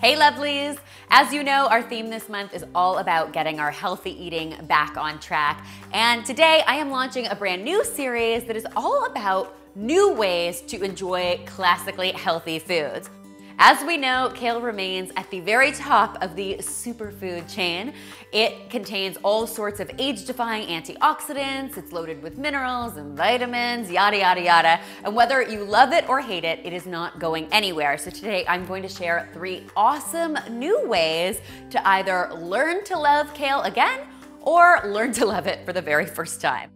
Hey lovelies! As you know, our theme this month is all about getting our healthy eating back on track. And today I am launching a brand new series that is all about new ways to enjoy classically healthy foods. As we know, kale remains at the very top of the superfood chain. It contains all sorts of age-defying antioxidants, it's loaded with minerals and vitamins, yada, yada, yada. And whether you love it or hate it, it is not going anywhere. So today I'm going to share 3 awesome new ways to either learn to love kale again or learn to love it for the very first time.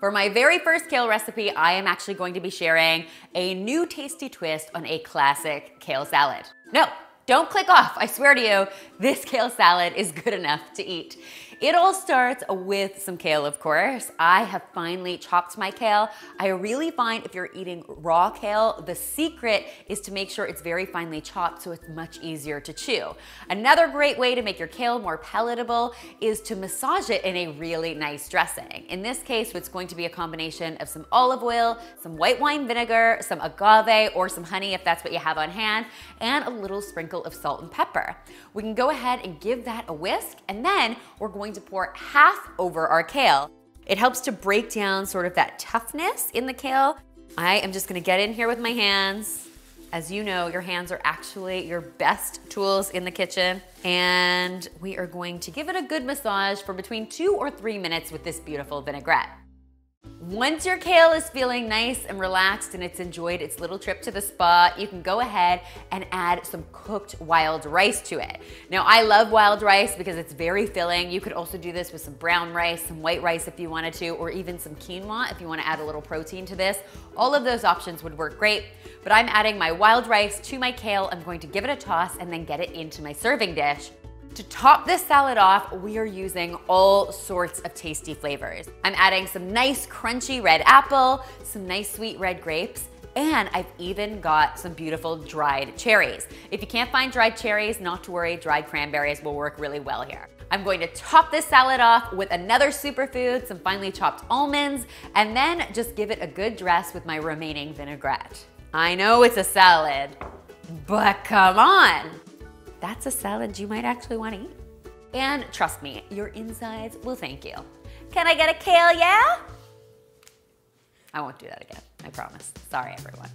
For my very first kale recipe, I am actually going to be sharing a new tasty twist on a classic kale salad. No, don't click off, I swear to you, this kale salad is good enough to eat. It all starts with some kale, of course. I have finally chopped my kale. I really find if you're eating raw kale, the secret is to make sure it's very finely chopped so it's much easier to chew. Another great way to make your kale more palatable is to massage it in a really nice dressing. In this case, it's going to be a combination of some olive oil, some white wine vinegar, some agave or some honey if that's what you have on hand, and a little sprinkle of salt and pepper. We can go ahead and give that a whisk, and then we're going to pour half over our kale. It helps to break down sort of that toughness in the kale. I am just gonna get in here with my hands. As you know, your hands are actually your best tools in the kitchen. And we are going to give it a good massage for between 2 or 3 minutes with this beautiful vinaigrette. Once your kale is feeling nice and relaxed and it's enjoyed its little trip to the spa, you can go ahead and add some cooked wild rice to it. Now, I love wild rice because it's very filling. You could also do this with some brown rice, some white rice if you wanted to, or even some quinoa if you want to add a little protein to this. All of those options would work great, but I'm adding my wild rice to my kale. I'm going to give it a toss and then get it into my serving dish. To top this salad off, we are using all sorts of tasty flavors. I'm adding some nice crunchy red apple, some nice sweet red grapes, and I've even got some beautiful dried cherries. If you can't find dried cherries, not to worry, dried cranberries will work really well here. I'm going to top this salad off with another superfood, some finely chopped almonds, and then just give it a good dress with my remaining vinaigrette. I know it's a salad, but come on. That's a salad you might actually want to eat. And trust me, your insides will thank you. Can I get a kale, yeah? I won't do that again, I promise. Sorry, everyone.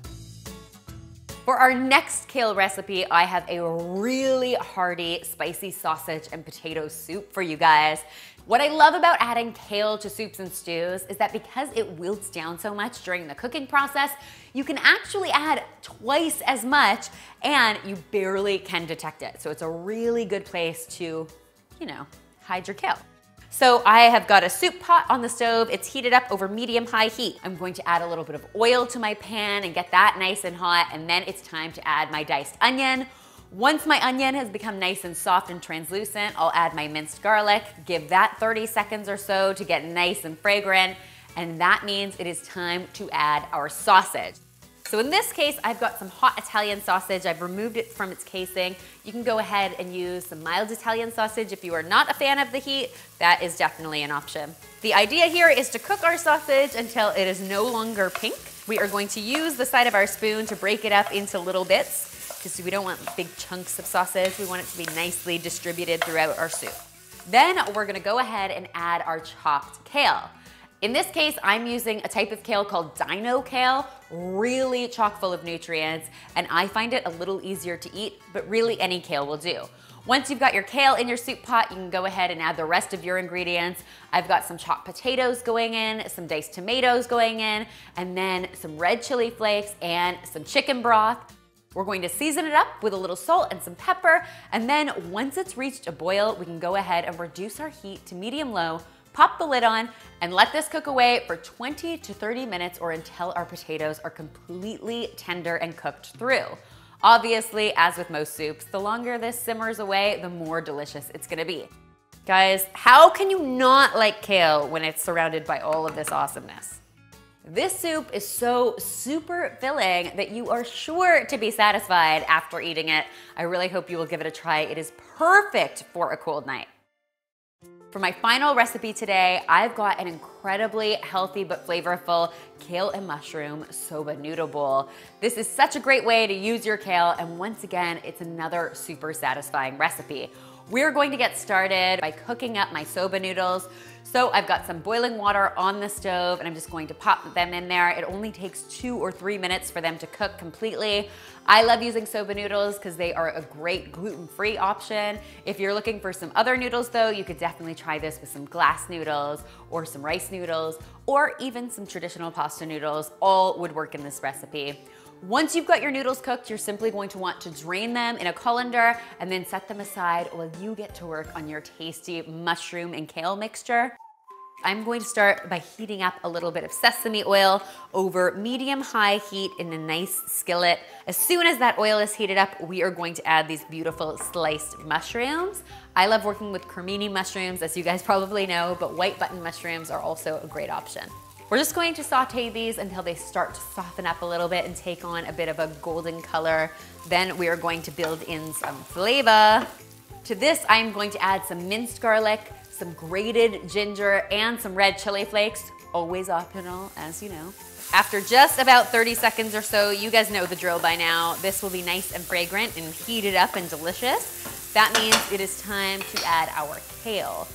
For our next kale recipe, I have a really hearty spicy sausage and potato soup for you guys. What I love about adding kale to soups and stews is that because it wilts down so much during the cooking process, you can actually add twice as much and you barely can detect it. So it's a really good place to, you know, hide your kale. So I have got a soup pot on the stove. It's heated up over medium-high heat. I'm going to add a little bit of oil to my pan and get that nice and hot, and then it's time to add my diced onion. Once my onion has become nice and soft and translucent, I'll add my minced garlic, give that 30 seconds or so to get nice and fragrant, and that means it is time to add our sausage. So in this case, I've got some hot Italian sausage. I've removed it from its casing. You can go ahead and use some mild Italian sausage if you are not a fan of the heat. That is definitely an option. The idea here is to cook our sausage until it is no longer pink. We are going to use the side of our spoon to break it up into little bits because we don't want big chunks of sausage. We want it to be nicely distributed throughout our soup. Then we're gonna go ahead and add our chopped kale. In this case, I'm using a type of kale called dino kale, really chock full of nutrients, and I find it a little easier to eat, but really any kale will do. Once you've got your kale in your soup pot, you can go ahead and add the rest of your ingredients. I've got some chopped potatoes going in, some diced tomatoes going in, and then some red chili flakes and some chicken broth. We're going to season it up with a little salt and some pepper, and then once it's reached a boil, we can go ahead and reduce our heat to medium-low, pop the lid on, and let this cook away for 20 to 30 minutes or until our potatoes are completely tender and cooked through. Obviously, as with most soups, the longer this simmers away, the more delicious it's gonna be. Guys, how can you not like kale when it's surrounded by all of this awesomeness? This soup is so super filling that you are sure to be satisfied after eating it. I really hope you will give it a try. It is perfect for a cold night. For my final recipe today, I've got an incredibly healthy but flavorful kale and mushroom soba noodle bowl. This is such a great way to use your kale, and once again, it's another super satisfying recipe. We're going to get started by cooking up my soba noodles. So I've got some boiling water on the stove and I'm just going to pop them in there. It only takes 2 or 3 minutes for them to cook completely. I love using soba noodles because they are a great gluten-free option. If you're looking for some other noodles though, you could definitely try this with some glass noodles or some rice noodles or even some traditional pasta noodles. All would work in this recipe. Once you've got your noodles cooked, you're simply going to want to drain them in a colander and then set them aside while you get to work on your tasty mushroom and kale mixture. I'm going to start by heating up a little bit of sesame oil over medium-high heat in a nice skillet. As soon as that oil is heated up, we are going to add these beautiful sliced mushrooms. I love working with cremini mushrooms, as you guys probably know, but white button mushrooms are also a great option. We're just going to saute these until they start to soften up a little bit and take on a bit of a golden color. Then we are going to build in some flavor. To this, I am going to add some minced garlic, some grated ginger, and some red chili flakes, always optional, as you know. After just about 30 seconds or so, you guys know the drill by now, this will be nice and fragrant and heated up and delicious. That means it is time to add our kale.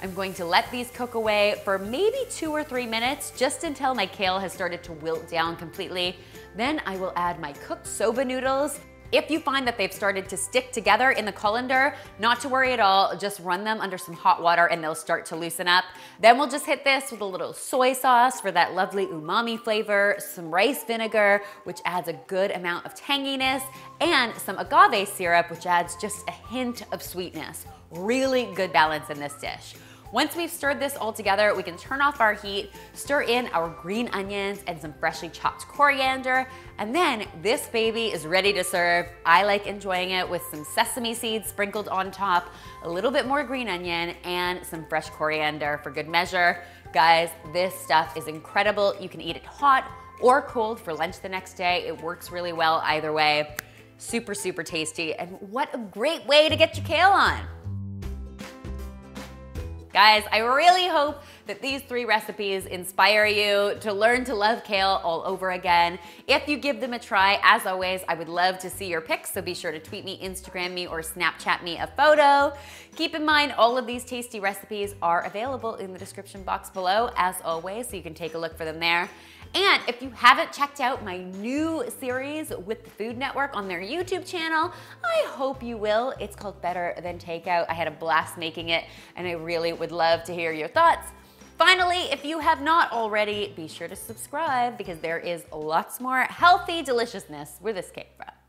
I'm going to let these cook away for maybe 2 or 3 minutes, just until my kale has started to wilt down completely. Then I will add my cooked soba noodles. If you find that they've started to stick together in the colander, not to worry at all, just run them under some hot water and they'll start to loosen up. Then we'll just hit this with a little soy sauce for that lovely umami flavor, some rice vinegar, which adds a good amount of tanginess, and some agave syrup, which adds just a hint of sweetness. Really good balance in this dish. Once we've stirred this all together, we can turn off our heat, stir in our green onions and some freshly chopped coriander, and then this baby is ready to serve. I like enjoying it with some sesame seeds sprinkled on top, a little bit more green onion, and some fresh coriander for good measure. Guys, this stuff is incredible. You can eat it hot or cold for lunch the next day. It works really well either way. Super, super tasty, and what a great way to get your kale on. Guys, I really hope that these 3 recipes inspire you to learn to love kale all over again. If you give them a try, as always, I would love to see your picks, so be sure to tweet me, Instagram me, or Snapchat me a photo. Keep in mind, all of these tasty recipes are available in the description box below, as always, so you can take a look for them there. And if you haven't checked out my new series with the Food Network on their YouTube channel, I hope you will. It's called Better Than Takeout. I had a blast making it, and I really would love to hear your thoughts. Finally, if you have not already, be sure to subscribe because there is lots more healthy deliciousness where this came from.